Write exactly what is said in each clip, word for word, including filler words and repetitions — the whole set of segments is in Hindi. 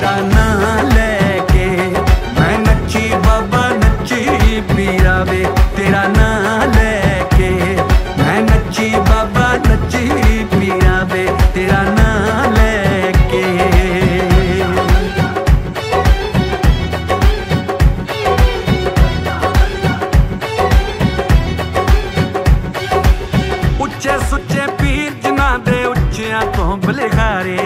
तेरा नाम लेके मैं नच्ची बाबा नच्ची पीरा वे, तेरा नाम लेके मैं नच्ची बाबा नच्ची पीरा वे, तेरा नाम लेके। उच्चे सुच्चे पीर जना दे उच्चिया तो बलिहारे,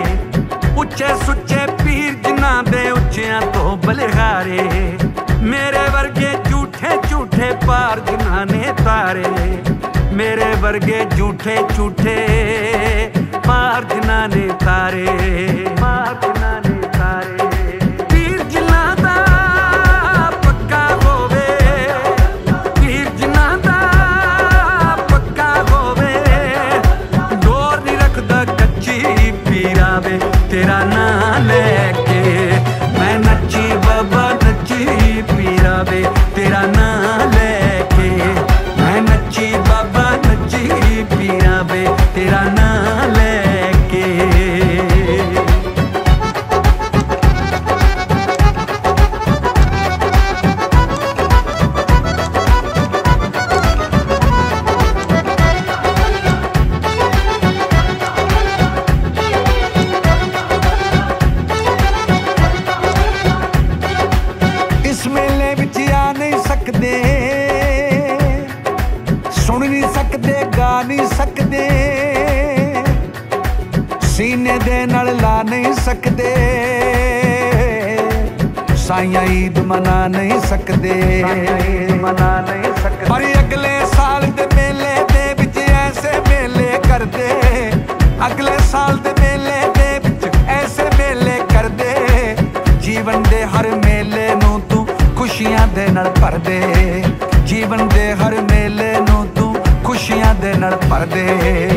उच्चे सुच्चे पीर जिना दे उच्चिया तो बलिहारे, मेरे वर्गे झूठे झूठे पार जिना ने तारे, मेरे वर्गे झूठे झूठे पार जिना ने तारे, पार जिना ने तारे। पीर जिना दा पक्का होवे, पीर जिना दा पक्का होवे, डोर नहीं रखदा कच्ची पीरा वे, तेरा नाम लेके मैं नच्ची बाबा नच्ची पीरा वे, तेरा नाम लेके मैं नच्ची बाबा नच्ची पीरा वे, तेरा नाम लेके। सुन नहीं सकते, गा नहीं सकते, सीने दे नाल ला नहीं सकते, साईं ईद मना नहीं सकते, मना नहीं सकते। पर अगले साल दे मेले दे विच ऐसे मेले कर दे, अगले साल दे मेले दे विच ऐसे मेले कर दे, जीवन दे हर मेले नूं तू खुशियां दे नाल भर दे, जीवन दे हर मेले नूं खुशियां दे नाल भर दे।